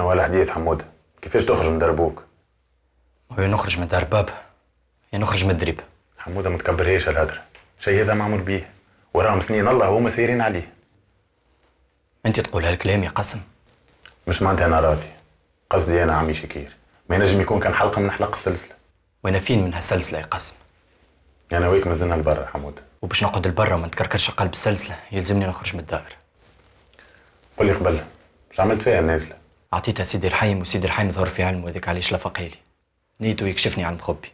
شنو هو الحديث حموده؟ كيفاش تخرج من دار بوك؟ وي نخرج من دار باب يا نخرج من الدريب. حموده ما تكبرهاش الهدره، شي هذا معمول بيه وراهم سنين الله هما سايرين عليه. انت تقول هالكلام يا قاسم؟ مش معناتها انا راضي، قصدي انا عمي شكير ما ينجم يكون كان حلقه من حلق السلسله. وانا فين من هالسلسله يا قاسم؟ انا ويك مازلنا لبرا حموده، وباش نقعد لبرا وما نتكركرش قلب السلسله يلزمني نخرج من الدائره. قول لي قبل واش عملت فيها النازله؟ عطيتها سيدي الحيم، وسيدي الحيم ظهر في علم وهذاك علاش لفقالي نيتو يكشفني عن مخبي.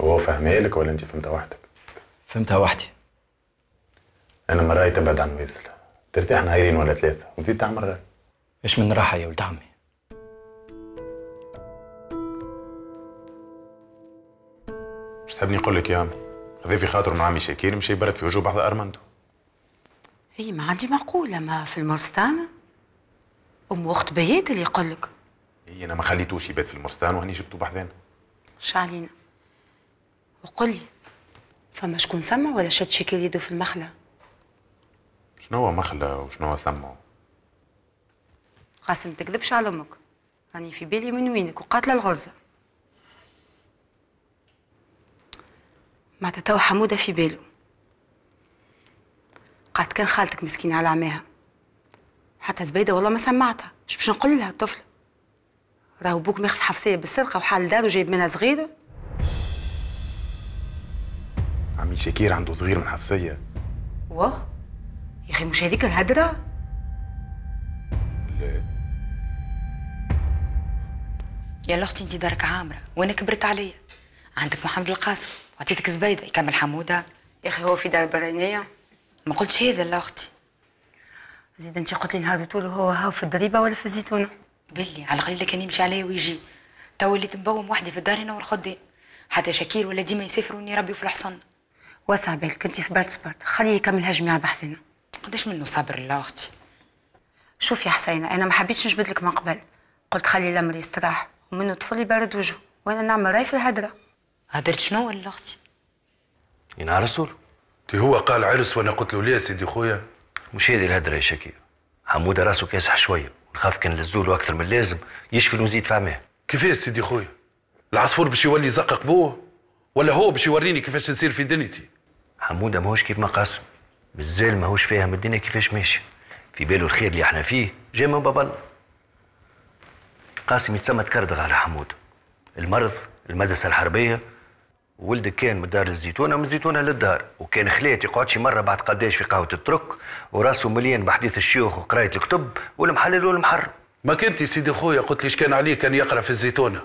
هو فهمها لك ولا انت فهمتها وحدك؟ فهمتها وحدي. انا من رايي تبعد عن ويزل، ترتاح نهارين ولا ثلاثه وتزيد تعمل راي. ايش من راحه يا ولد عمي؟ مش تحبني نقول لك يا عمي ضيفي خاطر من عمي شاكير مشي برد في وجوه بعض ارمندو. اي ما عندي مقوله ما في المرستان ام وقت بيات اللي يقول لك. اي انا ما خليتوش يبات في المرستان وهني جبتو بحذانا. شعلينا وقل لي فما شكون سمع ولا شد شكل يده في المخله؟ شنو هو مخله وشنو هو سمع؟ قاسم تكذبش على امك، راني في بالي من وينك وقاتله الغرزه. معناتها توا حموده في باله قعد كان خالتك مسكينه على عماها، حتى زبيده والله ما سمعتها. اش باش نقول لها الطفله؟ راهو بوك ماخذ حفصيه بالسرقه وحال دارو جايب منها صغيره. عمي شاكير عنده صغير من حفصيه. واه يا اخي مش هذيك الهدره؟ لا يا اختي انت دارك عامره وانا كبرت عليا. عندك محمد القاسم وعطيتك زبيده يكمل حموده. يا اخي هو في دار برانيه؟ ما قلتش هذا لا اختي. زيد انت قلت لي نهار طول هو هاو في الضريبه ولا في الزيتونه؟ باللي على القليله كان يمشي عليا ويجي. توا اللي تنبوم وحدي في الدار انا والخدام، حتى شاكير ولا ديما يسافروني ربي في الحصن. وسع بالك انت، صبرت صبرت خليه يكمل هجمي على بحثنا. قداش منه صبر لا اختي؟ شوف يا حسينه انا ما حبيتش نجبد لك من قبل، قلت خلي الامر يستراح ومنه طفل يبرد وجهه وانا نعمل راي في الهدره. هدرت شنو ولا اختي؟ ينهار رسول تي هو قال عرس وانا قلت له لا سيدي خويا. مش هذه الهدره يا شاكير، حموده راسه كاسح شويه ونخاف كان للزول اكثر من اللازم يشفي المزيد في عماه. كيفاش سيدي خويا؟ العصفور باش يولي يزقق بوه ولا هو باش يوريني كيفاش نصير في دنيتي؟ حموده ماهوش كيف ما قاسم، مازال ماهوش فاهم الدنيا كيفاش ماشي، في باله الخير اللي احنا فيه جاي من باب الله. قاسم يتسمى تكردغ على حموده، المرض، المدرسه الحربيه، ولدك كان من دار الزيتونه ومن الزيتونه للدار، وكان خلات يقعد شي مره بعد قداش في قهوه الترك وراسه مليان بحديث الشيوخ وقرايه الكتب والمحلل والمحرم. ما كنت يا سيدي خويا قلت لي اش كان عليه كان يقرا في الزيتونه؟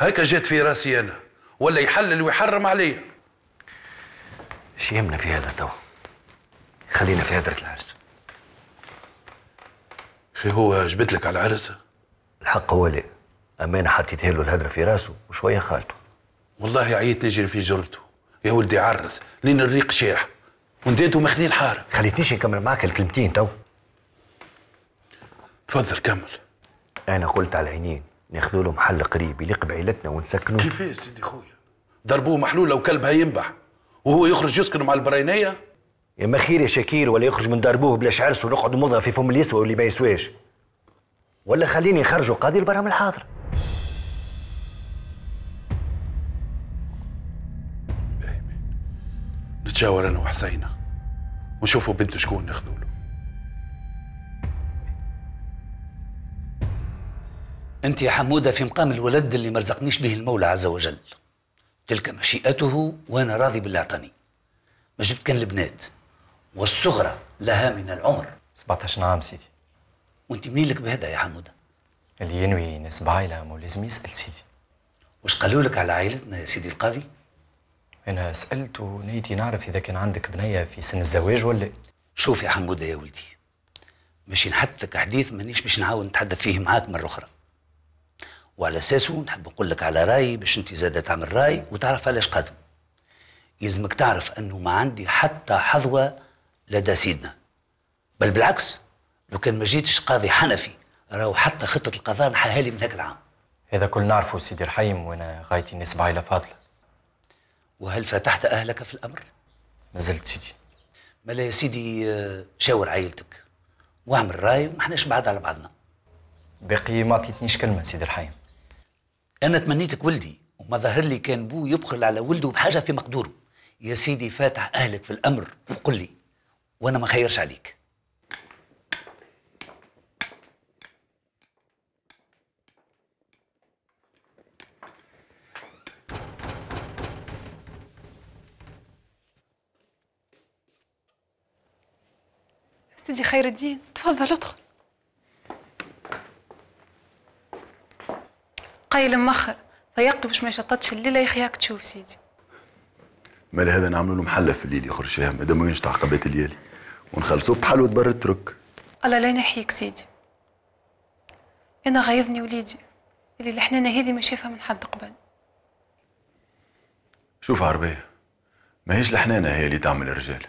هكا جات في راسي انا، ولا يحلل ويحرم عليا. اش يهمنا في هذا توا؟ خلينا في هدره العرس. اخي هو جبت لك على العرس؟ الحق هو لا، اما انا حطيتها له الهدره في راسه وشويه خالته. والله عييت نجري في جرته، يا ولدي عرس لين الريق شاح ونديتو ماخذين حاره. خليتنيش نكمل معاك الكلمتين تو. تفضل كمل. انا قلت على عينين ناخذوا له محل قريب يليق بعيلتنا ونسكنوه. كيفاش سيدي خويا؟ ضربوه محلوله وكلبها ينبح وهو يخرج يسكن مع البرينيه؟ يا ما خير يا شاكير ولا يخرج من دار بوه بلاش عرس ونقعد مضغه في فم اللي يسوى واللي ما يسواش، ولا خليني نخرجوا قاضي البرهم الحاضر. نتشاور انا وحسينه ونشوفوا بنت شكون ناخذوا له. انت يا حموده في مقام الولد اللي ما رزقنيش به المولى عز وجل، تلك مشيئته وانا راضي باللي اعطاني. ما جبت كان البنات والصغرى لها من العمر 17 عام سيدي. وانت منين لك بهذا يا حموده؟ اللي ينوي يناسب عائله ولازم يسال سيدي. واش قالوا لك على عائلتنا يا سيدي القاضي؟ انا سالت ونيتي نعرف اذا كان عندك بنيه في سن الزواج ولا. شوف يا حموده يا ولدي، ماشي نحدثك حديث مانيش باش نعاود نتحدث فيه معاك مره اخرى، وعلى اساسه نحب نقول لك على رايي باش انت زاده تعمل راي وتعرف علاش قادم. يلزمك تعرف انه ما عندي حتى حظوه لدى سيدنا، بل بالعكس لو كان ما جيتش قاضي حنفي راهو حتى خطه القضاء نحاها لي من هاك العام. هذا كل نعرفه سيدي الحيم وانا غايتي نسبة عائله فاضله. وهل فتحت اهلك في الامر؟ مازلت سيدي. مالا يا سيدي شاور عائلتك واعمل راي وما احناش بعاد على بعضنا. باقي ما عطيتنيش كلمه سيد الحايم. انا تمنيتك ولدي وما ظهر لي كان بو يبخل على ولده بحاجه في مقدوره. يا سيدي فاتح اهلك في الامر وقل لي وانا ما خيرش عليك. سيدي خير الدين تفضل ادخل. قايل مخر فيقضي باش ما يشططش الليله. يا اخي هاك تشوف سيدي مال هذا نعملوا له محله في الليل يخرج فيها مادام ما ينجح عقبات الليالي ونخلصوا بحلوه بر الترك. الله لا ينحيك سيدي. انا غايظني وليدي اللي الحنانه هذه ما شافها من حد قبل. شوف عربيه ماهيش الحنانه هي اللي تعمل الرجال.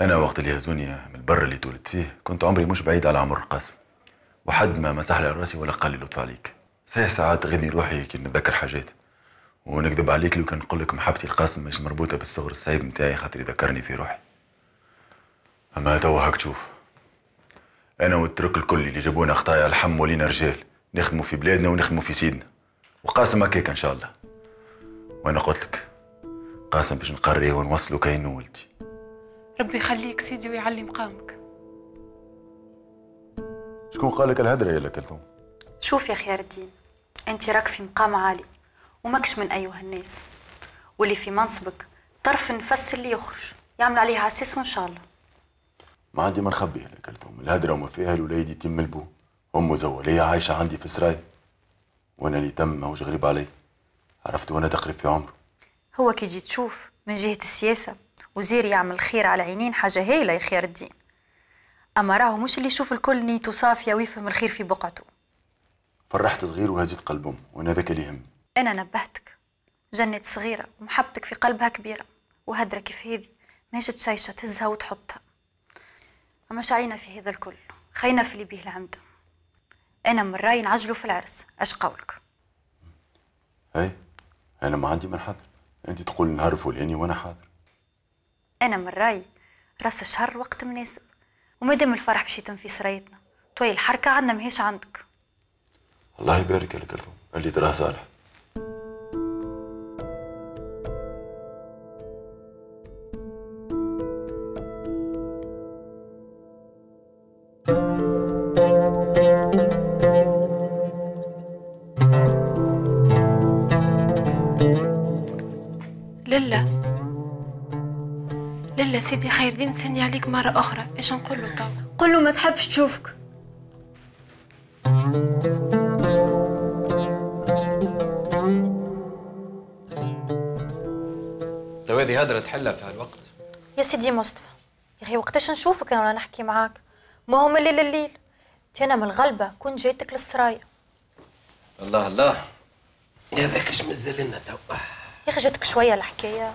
انا وقت اللي هزوني من البر اللي تولدت فيه كنت عمري مش بعيد على عمر القاسم وحد ما مسح لي راسي ولا قال لي لطف عليك. صحيح ساعات غادي روحي كي نتذكر حاجات ونكذب عليك لو كان نقول لك محبتي القاسم مش مربوطه بالصغر الصعيب نتاعي خاطر يذكرني في روحي. اما توا هاك تشوف انا والترك الكل اللي جابونا خطايا الحم ولينا رجال نخدموا في بلادنا ونخدموا في سيدنا وقاسم هكاك ان شاء الله. وانا قلت لك قاسم باش نقريه ونوصله كأنه ولدي. ربي يخليك سيدي ويعلي مقامك. شكون قال لك الهدره يا كلثوم؟ شوف يا خيار الدين انت راك في مقام عالي وماكش من ايها الناس واللي في منصبك طرف نفس اللي يخرج يعمل عليه عساس وان شاء الله. ما عندي ما نخبيها يا كلثوم الهدره وما فيها الولاد يتم البو ام زوليه عايشه عندي في سراي وانا اللي تم ماهوش غريب علي عرفت وانا تقريب في عمره. هو كي جي تشوف من جهه السياسه وزير يعمل خير على عينين حاجه هايله يا خيار الدين. اما راهو مش اللي يشوف الكل نيته صافيه ويفهم الخير في بقعته. فرحت صغير وهزيت قلبهم وانا ذاك اللي يهم. انا نبهتك جنة صغيره ومحبتك في قلبها كبيره وهدره كيف هذه ماهيش تشيشه تهزها وتحطها. اما شعينا في هذا الكل خينا في اللي بيه العمده. انا من رايي نعجلوا في العرس اش قولك؟ اي انا ما عندي ما نحضر انت تقول نهرف ولاني وانا حاضر. أنا من رأيي راس الشهر وقت مناسب ومادام الفرح باش يتم في سرايتنا توي الحركة عندنا ماهيش عندك. الله يبارك لك كلثوم اللي دراه صالح. لله لا سيدي خير دين نسني عليك مرة أخرى، إيش نقول له توا؟ قل له ما تحبش تشوفك. لو هذه هدرة تحلها في هالوقت؟ يا سيدي مصطفى، يا أخي وقتاش نشوفك أنا نحكي معاك؟ ما هو من الليل الليل، أنا من الغلبة كنت جيتك للسرايا. الله الله، هذاك إيش مازال لنا توا؟ يا أخي جاتك شوية الحكاية،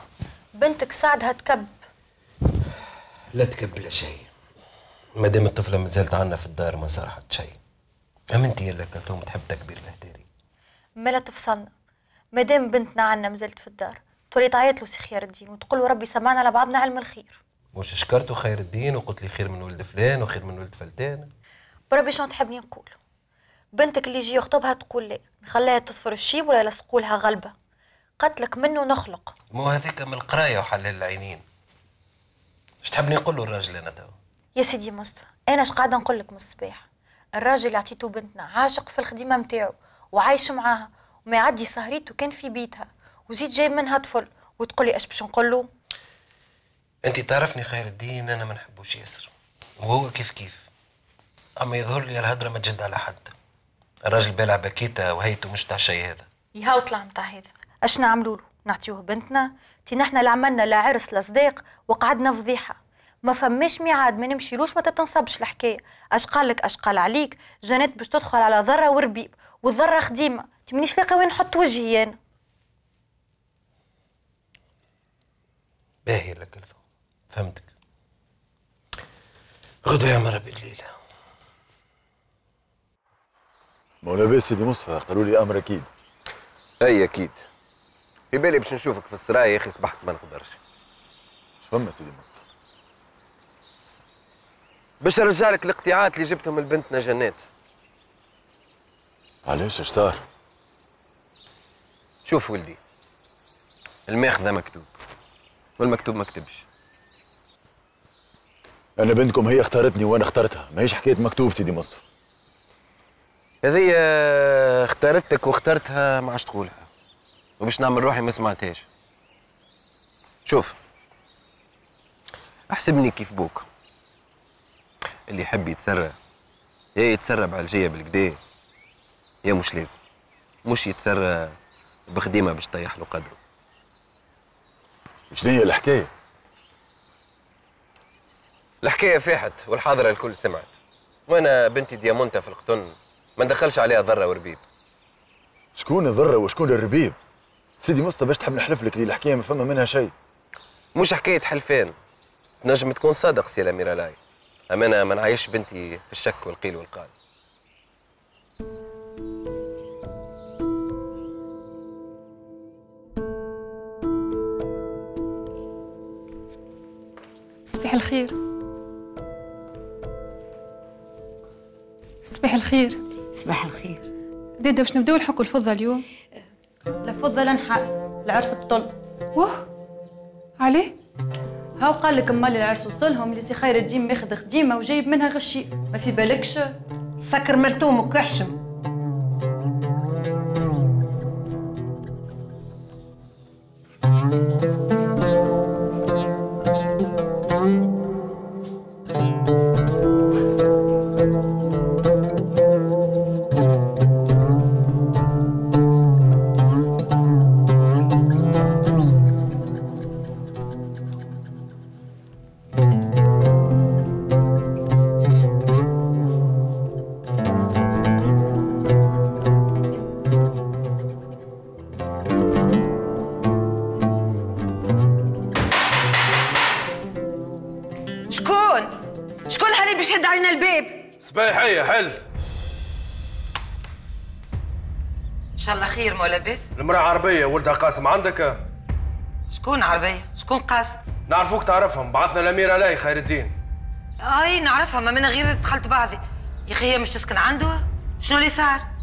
بنتك ساعدها تكب. لا تكبل شيء مادام الطفله مازالت عندنا في الدار ما صارحت شيء. امنتي يا كلثوم تحب تكبير الهداري مالا تفصلنا مادام بنتنا عندنا مازالت في الدار تولي تعيط له سي خير الدين وتقول له ربي سمعنا على بعضنا علم الخير. مش شكرته خير الدين وقلت لي خير من ولد فلان وخير من ولد فلتان؟ بربي شنو تحبني نقول؟ بنتك اللي يجي يخطبها تقول لا نخليها تظفر الشيب ولا يلصقولها غلبه قتلك منه نخلق. مو هذاك من القرايه وحلال العينين. اش تحبني نقول له الراجل انا توا؟ يا سيدي مصطفى انا اش قاعده نقول لك من الصباح؟ الراجل اللي عطيته بنتنا عاشق في الخديمه نتاعو وعايش معاها وما يعدي سهريته كان في بيتها وزيد جايب منها طفل وتقول لي اش باش نقول له؟ انت تعرفني خير الدين انا ما نحبوش ياسر وهو كيف كيف. اما يظهر لي الهدره ما تجد على حد. الراجل بالع باكيته وهيته مش تاع شيء هذا. يهو طلع متاع هذا اش نعملوا له؟ نعطيوه بنتنا؟ تي نحنا اللي عملنا لا عرس لا صديق وقعدنا فضيحه ما فماش ميعاد ما نمشيلوش ما تتنصبش الحكايه. اش قال لك اش قال عليك؟ جنات باش تدخل على ذره وربيب والذره خديمه انت مانيش لاقي وين نحط وجهي انا. باهي لك الفو فهمتك. غدوه يا مرة بالليل. ما لاباس سيدي مصطفى قالوا لي امر اكيد. اي اكيد في بالي باش نشوفك في السرايا يا اخي صبحت ما نقدرش. اش فما سيدي مصطفى؟ باش نرجع لك الاقتيعات اللي جبتهم لبنتنا جنات معلش ايش صار؟ شوف ولدي، الماخذ ده مكتوب والمكتوب ما كتبش. أنا بنتكم هي اختارتني وأنا اختارتها، ماهيش حكاية مكتوب سيدي مصطفى. هذه اختارتك واختارتها ما عادش تقولها، وباش نعمل روحي ما سمعتهاش. شوف، أحسبني كيف بوك، اللي يحب يتسرى يا يتسرب على الجيه بالكدا، يا مش لازم، مش يتسرى بخديمه باش طيح له قدره. شنو هي الحكايه؟ الحكايه فاحت والحاضره الكل سمعت، وانا بنتي ديامونتا في القطن ما ندخلش عليها ضره وربيب. شكون الضره وشكون الربيب؟ سيدي مصطفى باش تحب نحلف لك اللي الحكايه ما فما منها شيء. مش حكايه حلفان، تنجم تكون صادق سي الاميرالاي، أما أنا ما نعيش بنتي في الشك والقيل والقال. صباح الخير. صباح الخير. صباح الخير دادا. باش نبداو الحق الفضة اليوم؟ لا فضة لا نحاس، العرس بطل. واه عليه؟ هاو قال لك مالي العرس وصلهم اللي سي خير الدين ماخذ خديمه وجايب منها غشي، ما في بالكش؟ سكر مرتومك وحشم. المرأة عربية ولدها قاسم عندك؟ شكون عربية؟ شكون قاسم؟ نعرفوك تعرفهم، بعثنا الأمير علاء خير الدين. أي نعرفها، ما من غير دخلت بعضي. يا أخي هي مش تسكن عنده؟ شنو اللي صار؟